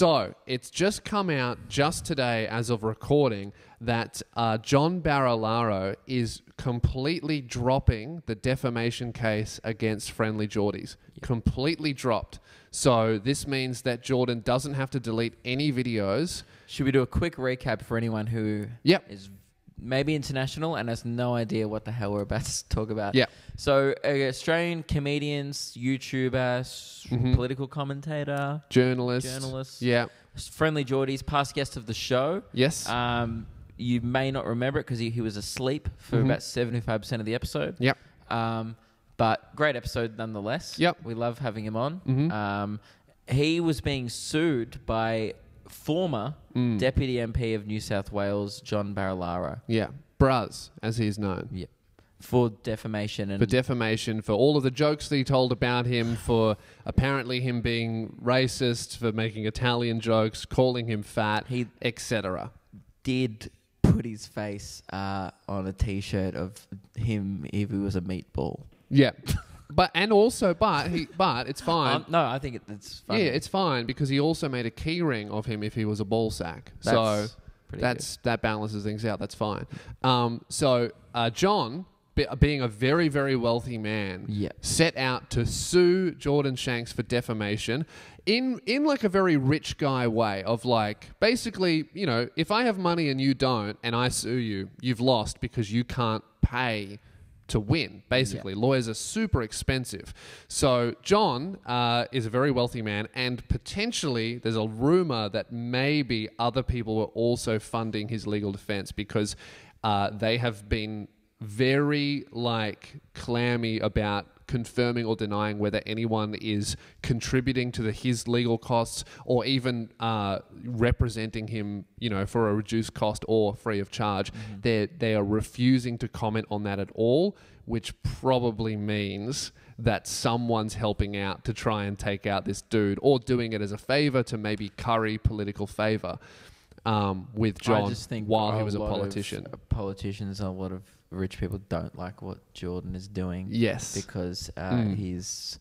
So it's just come out just today as of recording that John Barilaro is completely dropping the defamation case against Friendly Jordies. Yeah. Completely dropped. So this means that Jordan doesn't have to delete any videos. Should we do a quick recap for anyone who is maybe international and has no idea what the hell we're about to talk about? Yeah. So Australian comedians, YouTubers, political commentator, journalists. Yeah. Friendly Jordies, past guest of the show. Yes. You may not remember it because he was asleep for about 75% of the episode. Yep. But great episode nonetheless. Yep. We love having him on. He was being sued by former Deputy MP of New South Wales, John Barilaro. Yeah. Braz, as he's known. Yep. For defamation. And for defamation, for all of the jokes that he told about him, for apparently him being racist, for making Italian jokes, calling him fat, etc. Did put his face on a T-shirt of him if he was a meatball. Yeah. But it's fine. No, I think it's fine. Yeah, it's fine because he also made a keyring of him if he was a ball sack. That's that balances things out. That's fine. John, being a very, very wealthy man, set out to sue Jordan Shanks for defamation in like a very rich guy way of like, basically, you know, if I have money and you don't and I sue you, you've lost because you can't pay to win, basically. Yeah. Lawyers are super expensive. So John is a very wealthy man, and potentially there's a rumor that maybe other people were also funding his legal defense because they have been very, clammy about confirming or denying whether anyone is contributing to his legal costs or even representing him, you know, for a reduced cost or free of charge. They are refusing to comment on that at all, which probably means that someone's helping out to try and take out this dude or doing it as a favor to maybe curry political favor with John while he was a politician. Politicians are a lot of... Rich people don't like what Jordan is doing. Yes. Because he's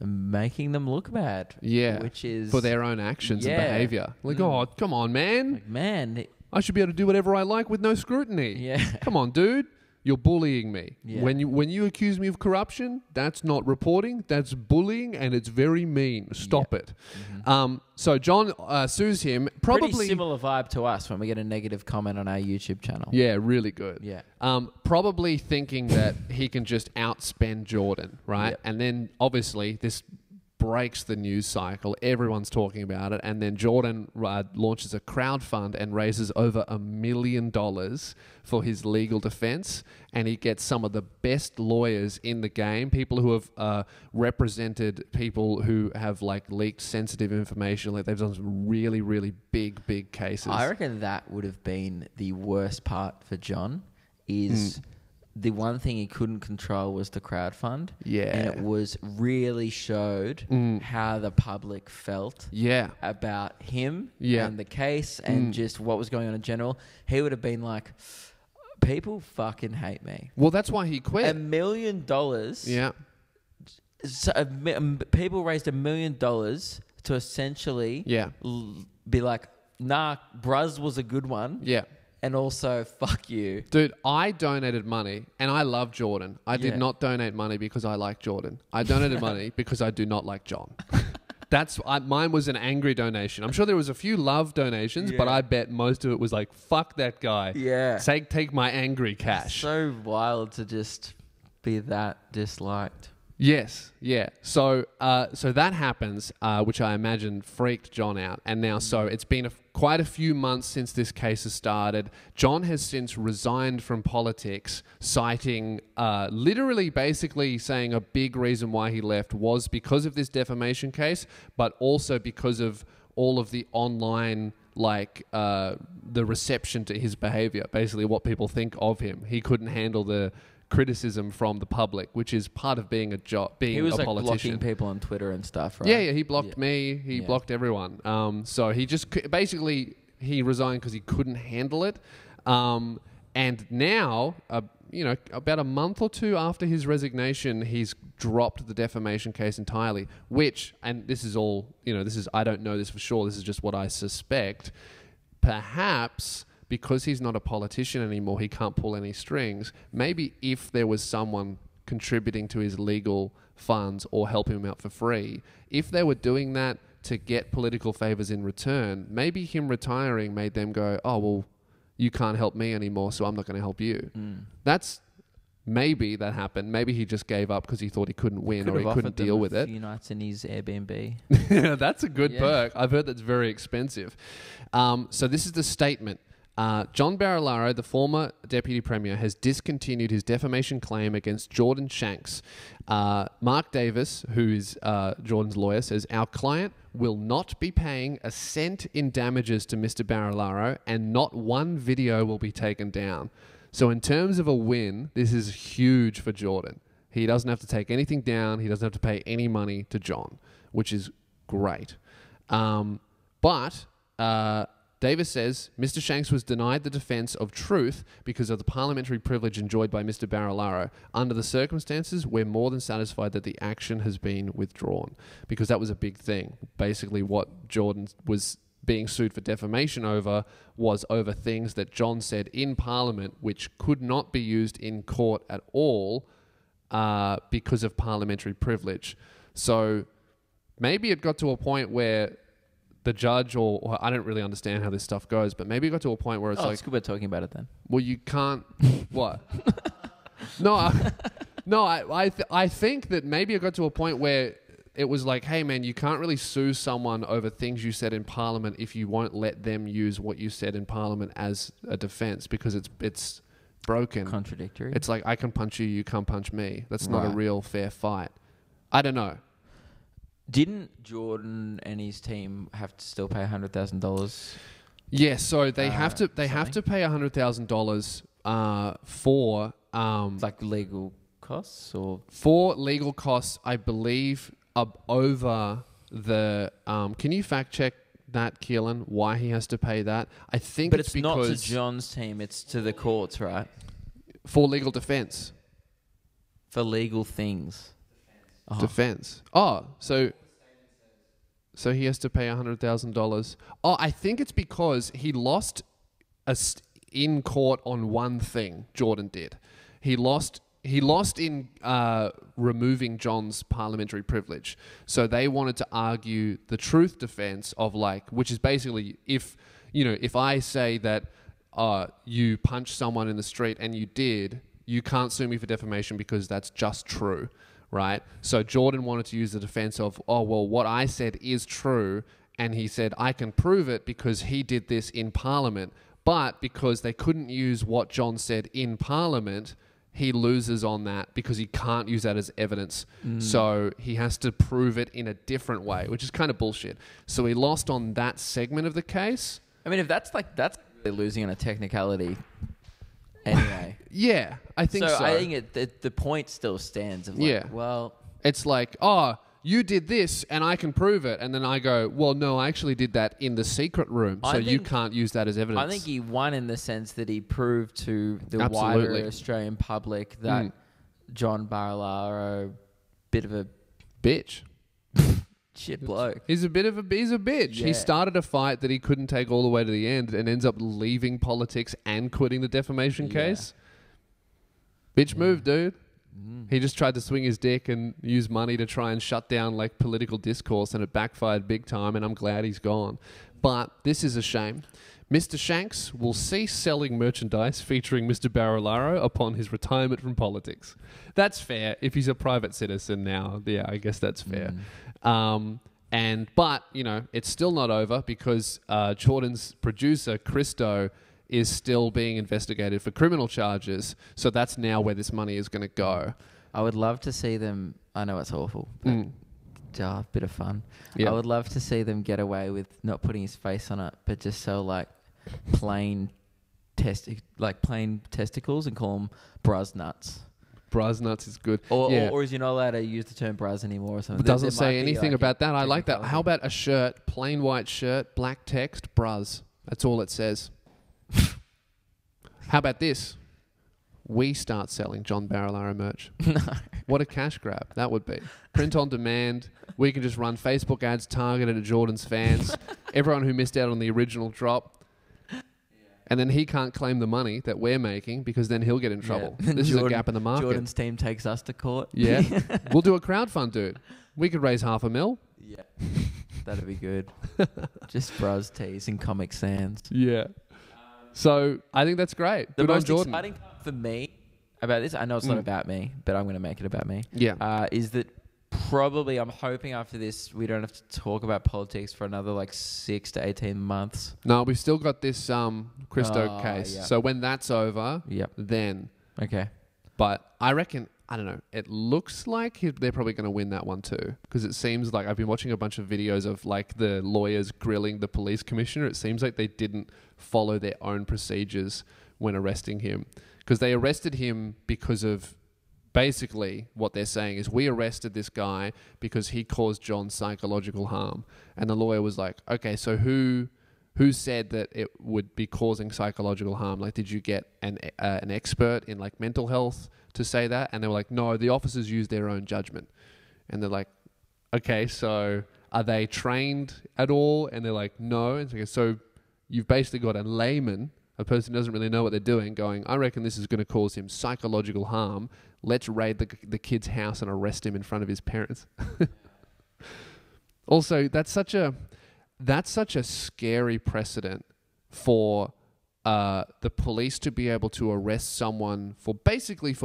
making them look bad. Yeah. Which is... For their own actions and behaviour. Like, oh, come on, man. Like, man. I should be able to do whatever I like with no scrutiny. Yeah. Come on, dude. You're bullying me. Yeah. When you accuse me of corruption, that's not reporting. That's bullying, and it's very mean. Stop it. So John sues him. Probably pretty similar vibe to us when we get a negative comment on our YouTube channel. Yeah, really good. Yeah. Probably thinking that he can just outspend Jordan, right? Yep. And then obviously this breaks the news cycle. Everyone's talking about it, and then Jordan launches a crowdfund and raises over $1 million for his legal defense, and he gets some of the best lawyers in the game, people who have represented people who have leaked sensitive information. They've done some really, really big cases. I reckon that would have been the worst part for John is... The one thing he couldn't control was the crowdfund. Yeah. And it was really showed how the public felt about him and the case and just what was going on in general. He would have been like, people fucking hate me. Well, that's why he quit. $1 million. Yeah. So, people raised $1 million to essentially be like, nah, Bruz was a good one. Yeah. And also, fuck you. Dude, I donated money, and I love Jordan. I did not donate money because I like Jordan. I donated money because I do not like John. Mine was an angry donation. I'm sure there was a few love donations, but I bet most of it was like, fuck that guy. Yeah. Take my angry cash. It's so wild to just be that disliked. Yes, yeah. So that happens, which I imagine freaked John out. And now, so it's been quite a few months since this case has started. John has since resigned from politics, citing literally basically saying a big reason why he left was because of this defamation case, but also because of all of the online... the reception to his behavior, basically what people think of him. He couldn't handle the criticism from the public, which is part of being a politician. He was blocking people on Twitter and stuff, right? Yeah, he blocked me. He blocked everyone. So he just basically resigned because he couldn't handle it. And now, about a month or two after his resignation, he's dropped the defamation case entirely, which, and this is all, I don't know this for sure, this is just what I suspect, perhaps because he's not a politician anymore, he can't pull any strings. Maybe if there was someone contributing to his legal funds or helping him out for free, if they were doing that to get political favors in return, maybe him retiring made them go, oh, well, you can't help me anymore, so I'm not going to help you. Mm. Maybe that happened. Maybe he just gave up because he thought he couldn't win or he couldn't deal with it. Few nights in his Airbnb. That's a good perk. I've heard that's very expensive. So this is the statement. John Barilaro, the former Deputy Premier, has discontinued his defamation claim against Jordan Shanks. Mark Davis, who is Jordan's lawyer, says, our client will not be paying a cent in damages to Mr. Barilaro, and not one video will be taken down. So in terms of a win, this is huge for Jordan. He doesn't have to take anything down. He doesn't have to pay any money to John, which is great. Davis says, Mr. Shanks was denied the defense of truth because of the parliamentary privilege enjoyed by Mr. Barilaro. Under the circumstances, we're more than satisfied that the action has been withdrawn. Because that was a big thing. Basically what Jordan was being sued for defamation over was over things that John said in Parliament, which could not be used in court at all because of parliamentary privilege. So maybe it got to a point where the judge, or I don't really understand how this stuff goes, but maybe it got to a point where it's like... Oh, it's good we're talking about it then. Well, you can't... What? I think that maybe it got to a point where... It was like, hey, man, you can't really sue someone over things you said in Parliament if you won't let them use what you said in Parliament as a defense because it's broken. Contradictory. It's like, I can punch you, you can't punch me. That's not a real fair fight. I don't know. Didn't Jordan and his team have to still pay $100,000? Yeah, so they have to pay $100,000 for... like legal costs? Or for legal costs, I believe... Up over the can you fact check that, Keelan, why he has to pay that? I think but it's because not to John's team, it's to the courts, right? For legal defense. For legal things. Defense. Oh, so he has to pay $100,000. Oh, I think it's because he lost in court on one thing. Jordan did. He lost in removing John's parliamentary privilege. So they wanted to argue the truth defense of which is basically if I say that you punched someone in the street and you did, you can't sue me for defamation because that's just true, right? So Jordan wanted to use the defense of, oh, well, what I said is true. And he said, I can prove it because he did this in Parliament. But because they couldn't use what John said in Parliament... He loses on that because he can't use that as evidence. Mm. So he has to prove it in a different way, which is kind of bullshit. So he lost on that segment of the case. I mean, if that's really losing on a technicality anyway. Yeah, I think so. I think the point still stands. It's like, oh, you did this and I can prove it. And then I go, well, no, I actually did that in the secret room. So you can't use that as evidence. I think he won in the sense that he proved to the wider Australian public that John Barilaro, bit of a bitch. Shit bloke. He's a bitch. Yeah. He started a fight that he couldn't take all the way to the end and ends up leaving politics and quitting the defamation case. Bitch move, dude. He just tried to swing his dick and use money to try and shut down political discourse, and it backfired big time, and I'm glad he's gone. But this is a shame. Mr. Shanks will cease selling merchandise featuring Mr. Barilaro upon his retirement from politics. That's fair. If he's a private citizen now, yeah, I guess that's fair. But it's still not over because Jordan's producer, Kristo, is still being investigated for criminal charges. So that's now where this money is going to go. I would love to see them... I know it's awful, but a bit of fun. Yep. I would love to see them get away with not putting his face on it, but just sell plain testicles and call them bras nuts. Bras nuts is good. Or is you're not allowed to use the term bras anymore or something. It doesn't say anything about that. I like that. How about a shirt, plain white shirt, black text, bras. That's all it says. How about this? We start selling John Barilaro merch. No. What a cash grab that would be. Print on demand. We can just run Facebook ads targeted at Jordan's fans. Everyone who missed out on the original drop. And then he can't claim the money that we're making because then he'll get in trouble. Yeah. This is a gap in the market. Jordan's team takes us to court. Yeah. We'll do a crowdfund, dude. We could raise $500,000. Yeah. That'd be good. Just bros tees and Comic Sans. Yeah. So I think that's great. The most exciting part for me about this, I know it's not about me, but I'm going to make it about me. Yeah. Is that probably I'm hoping after this we don't have to talk about politics for another like 6 to 18 months. No, we've still got this Kristo case. Yeah. So when that's over, then okay. But I reckon. I don't know. It looks like they're probably going to win that one too. Because it seems like I've been watching a bunch of videos of like the lawyers grilling the police commissioner. It seems like they didn't follow their own procedures when arresting him. Because they arrested him because of basically what they're saying is we arrested this guy because he caused John psychological harm. And the lawyer was like, okay, so who said that it would be causing psychological harm? Like, did you get an expert in like mental health to say that? And they were like, no, the officers use their own judgment. And they're like, okay, so are they trained at all? And they're like, no. And so you've basically got a layman, a person who doesn't really know what they're doing, going, I reckon this is going to cause him psychological harm. Let's raid the kid's house and arrest him in front of his parents. Also, that's such a scary precedent for the police to be able to arrest someone for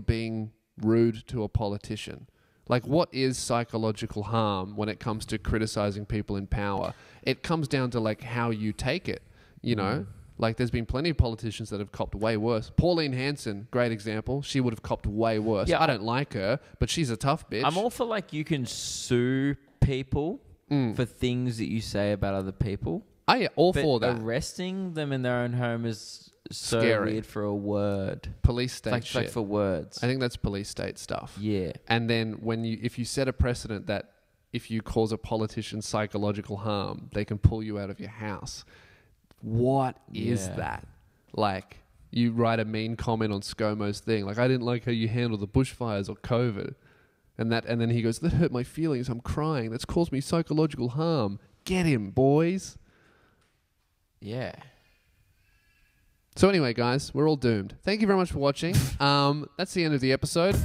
being rude to a politician. Like, what is psychological harm when it comes to criticizing people in power? It comes down to like how you take it, you know? Like, there's been plenty of politicians that have copped way worse. Pauline Hanson, great example. She would have copped way worse. Yeah, I don't like her, but she's a tough bitch. I'm all for like you can sue people for things that you say about other people. Oh yeah, all for that. Arresting them in their own home is so scary. Weird for a word. Police state shit. Like for words. I think that's police state stuff. Yeah. And then if you set a precedent that if you cause a politician psychological harm, they can pull you out of your house. What is that? Like, you write a mean comment on ScoMo's thing. Like, I didn't like how you handled the bushfires or COVID. And then he goes, that hurt my feelings. I'm crying. That's caused me psychological harm. Get him, boys. Yeah. So anyway, guys, we're all doomed. Thank you very much for watching. That's the end of the episode.